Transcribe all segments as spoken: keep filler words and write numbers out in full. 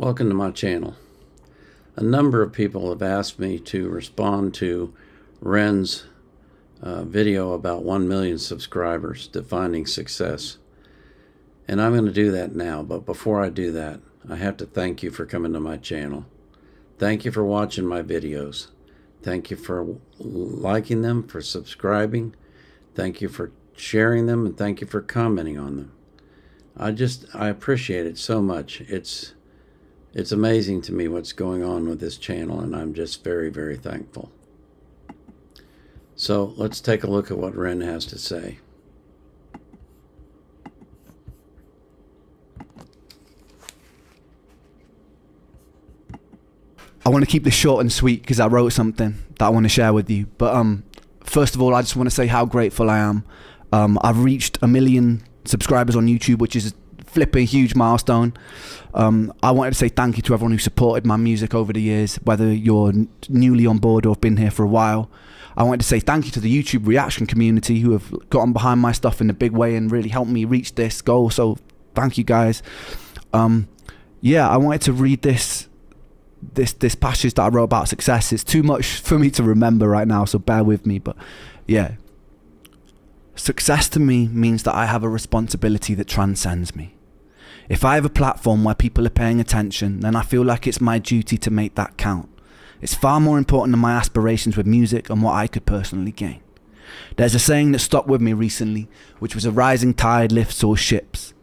Welcome to my channel. A number of people have asked me to respond to Ren's uh, video about one million subscribers, defining success. And I'm going to do that now, but before I do that, I have to thank you for coming to my channel. Thank you for watching my videos. Thank you for liking them, for subscribing. Thank you for sharing them, and thank you for commenting on them. I just, I appreciate it so much. It's It's amazing to me what's going on with this channel, and I'm just very, very thankful. So let's take a look at what Ren has to say. I want to keep this short and sweet because I wrote something that I want to share with you. But um, first of all, I just want to say how grateful I am. Um, I've reached a million subscribers on YouTube, which is flipping huge milestone. Um, I wanted to say thank you to everyone who supported my music over the years, whether you're n newly on board or have been here for a while. I wanted to say thank you to the YouTube reaction community who have gotten behind my stuff in a big way and really helped me reach this goal. So thank you guys. Um, yeah, I wanted to read this, this, this passage that I wrote about success. It's too much for me to remember right now, so bear with me, but yeah. Success to me means that I have a responsibility that transcends me. If I have a platform where people are paying attention, then I feel like it's my duty to make that count. It's far more important than my aspirations with music and what I could personally gain. There's a saying that stuck with me recently, which was a rising tide lifts all ships.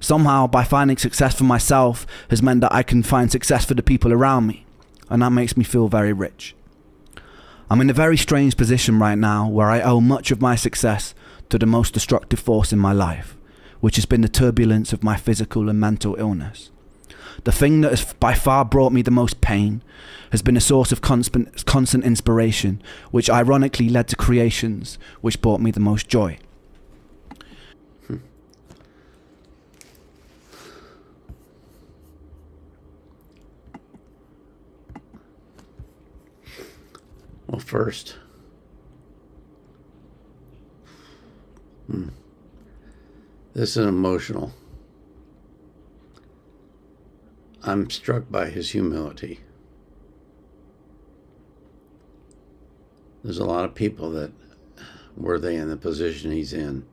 Somehow, by finding success for myself has meant that I can find success for the people around me, and that makes me feel very rich. I'm in a very strange position right now where I owe much of my success to the most destructive force in my life, which has been the turbulence of my physical and mental illness. The thing that has by far brought me the most pain has been a source of constant, constant inspiration, which ironically led to creations which brought me the most joy. Hmm. Well, first, hmm. This is emotional. I'm struck by his humility. There's a lot of people that, were they in the position he's in,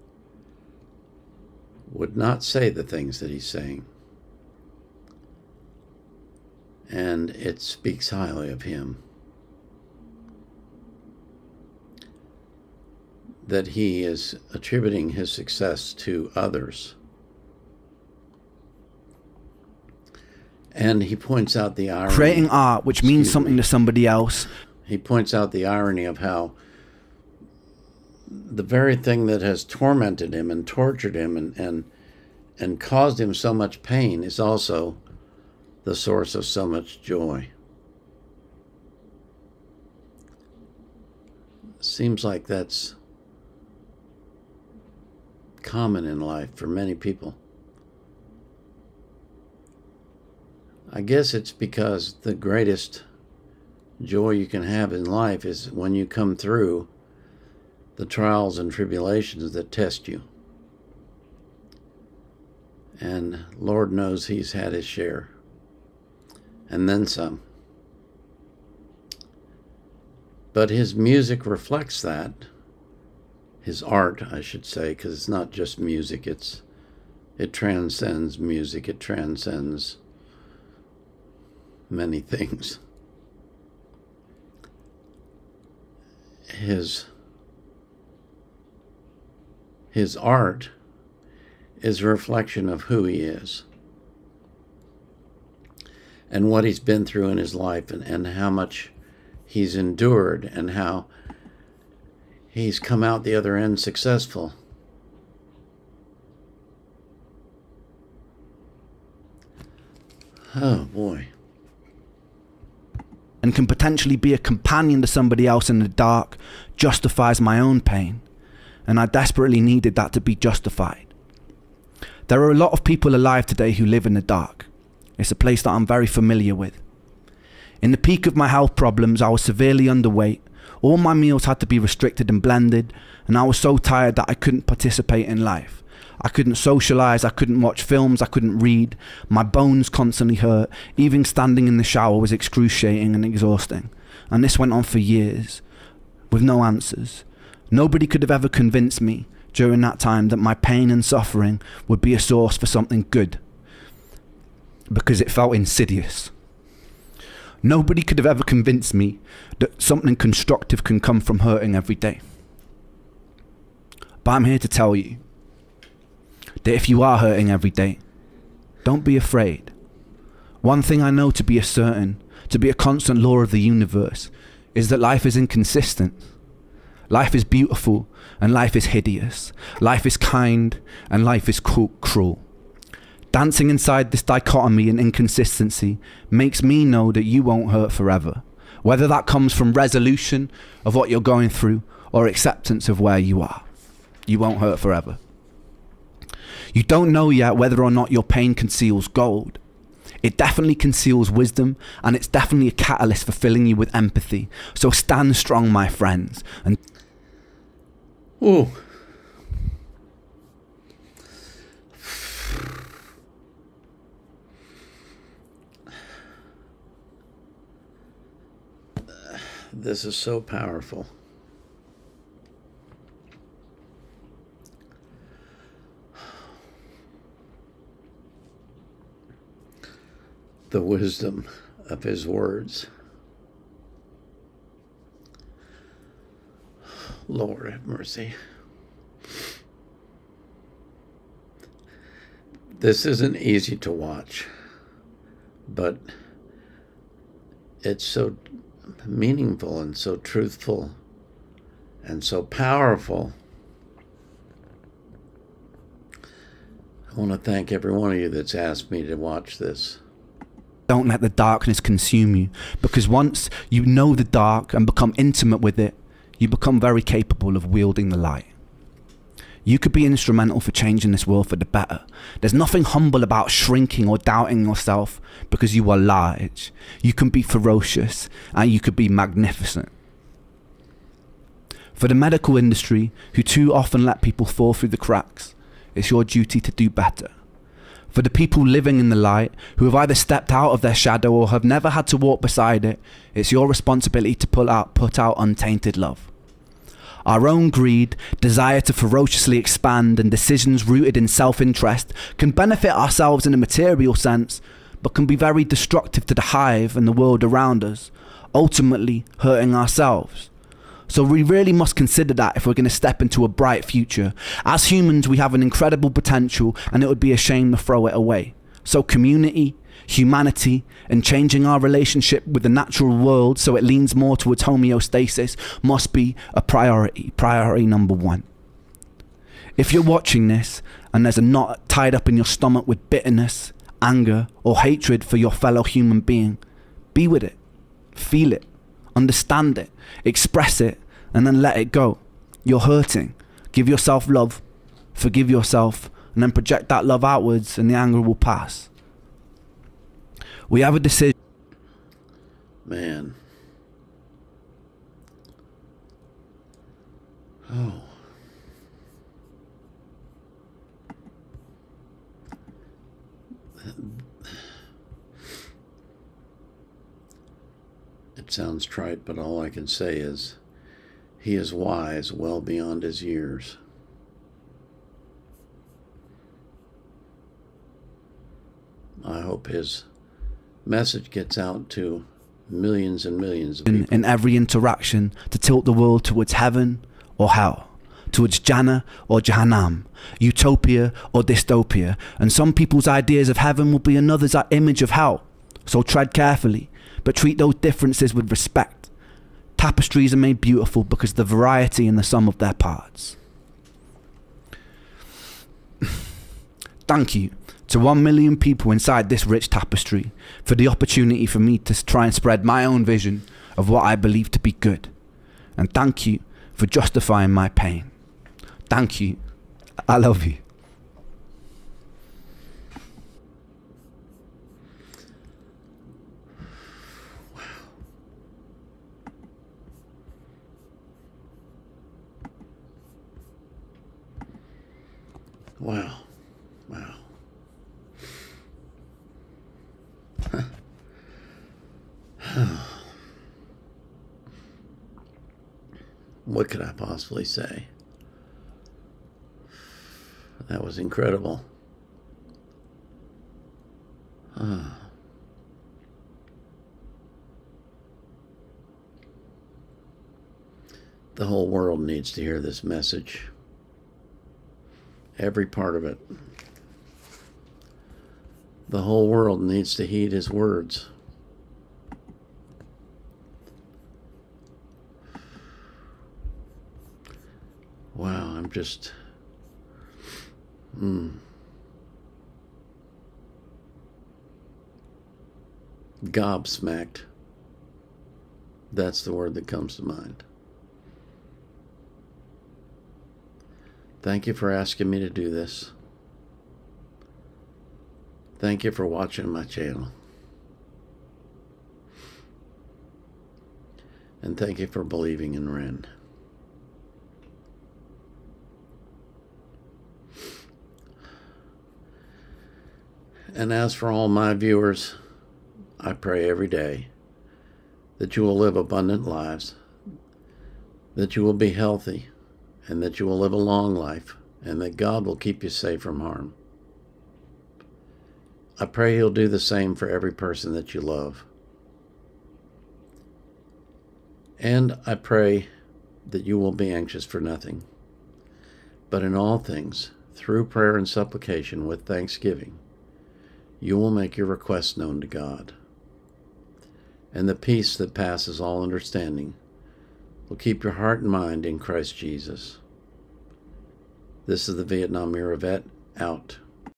would not say the things that he's saying. And it speaks highly of him. That he is attributing his success to others. And he points out the irony. Creating art, which means something to somebody else. He points out the irony of how the very thing that has tormented him and tortured him and, and, and caused him so much pain is also the source of so much joy. Seems like that's common in life for many people. I guess it's because the greatest joy you can have in life is when you come through the trials and tribulations that test you. And Lord knows he's had his share. And then some. But his music reflects that. His art, I should say, because it's not just music, it's it transcends music, it transcends many things. His, his art is a reflection of who he is and what he's been through in his life and, and how much he's endured and how he's come out the other end successful. Oh boy. And can potentially be a companion to somebody else in the dark justifies my own pain. And I desperately needed that to be justified. There are a lot of people alive today who live in the dark. It's a place that I'm very familiar with. In the peak of my health problems, I was severely underweight. All my meals had to be restricted and blended, and I was so tired that I couldn't participate in life. I couldn't socialize, I couldn't watch films, I couldn't read. My bones constantly hurt. Even standing in the shower was excruciating and exhausting. And this went on for years, with no answers. Nobody could have ever convinced me during that time that my pain and suffering would be a source for something good, because it felt insidious. Nobody could have ever convinced me that something constructive can come from hurting every day. But I'm here to tell you that if you are hurting every day, don't be afraid. One thing I know to be a certain, to be a constant law of the universe, is that life is inconsistent. Life is beautiful and life is hideous. Life is kind and life is cruel. Dancing inside this dichotomy and inconsistency makes me know that you won't hurt forever, whether that comes from resolution of what you're going through or acceptance of where you are. You won't hurt forever. You don't know yet whether or not your pain conceals gold. It definitely conceals wisdom, and it's definitely a catalyst for filling you with empathy. So stand strong, my friends. And ooh. This is so powerful. The wisdom of his words. Lord have mercy. This isn't easy to watch, but it's so meaningful and so truthful and so powerful. I want to thank every one of you that's asked me to watch this. Don't let the darkness consume you, because once you know the dark and become intimate with it, you become very capable of wielding the light. You could be instrumental for changing this world for the better. There's nothing humble about shrinking or doubting yourself, because you are large. You can be ferocious and you could be magnificent. For the medical industry, who too often let people fall through the cracks, it's your duty to do better. For the people living in the light, who have either stepped out of their shadow or have never had to walk beside it, it's your responsibility to pull out, put out untainted love. Our own greed, desire to ferociously expand, and decisions rooted in self-interest can benefit ourselves in a material sense, but can be very destructive to the hive and the world around us, ultimately hurting ourselves. So we really must consider that if we're going to step into a bright future. As humans, we have an incredible potential, and it would be a shame to throw it away. So community, humanity, and changing our relationship with the natural world so it leans more towards homeostasis must be a priority, priority number one. If you're watching this and there's a knot tied up in your stomach with bitterness, anger, or hatred for your fellow human being, be with it, feel it. Understand it, express it, and then let it go. You're hurting. Give yourself love, forgive yourself, and then project that love outwards, and the anger will pass. We have a decision. Man. Oh. Sounds trite, but all I can say is he is wise well beyond his years. I hope his message gets out to millions and millions of people. In, in every interaction, to tilt the world towards heaven or hell, towards Jannah or Jahannam, utopia or dystopia. And some people's ideas of heaven will be another's image of hell. So tread carefully, but treat those differences with respect. Tapestries are made beautiful because of the variety in the sum of their parts. Thank you to one million people inside this rich tapestry for the opportunity for me to try and spread my own vision of what I believe to be good. And thank you for justifying my pain. Thank you. I love you. Wow. Wow. What could I possibly say? That was incredible. Huh. The whole world needs to hear this message. Every part of it. The whole world needs to heed his words. Wow, I'm just... Mm. Gobsmacked. That's the word that comes to mind. Thank you for asking me to do this. Thank you for watching my channel. And thank you for believing in Ren. And as for all my viewers, I pray every day that you will live abundant lives, that you will be healthy, and that you will live a long life, and that God will keep you safe from harm. I pray He'll do the same for every person that you love. And I pray that you will be anxious for nothing, but in all things, through prayer and supplication with thanksgiving, you will make your requests known to God. And the peace that passes all understanding will keep your heart and mind in Christ Jesus. This is the Vietnam-era Vet out.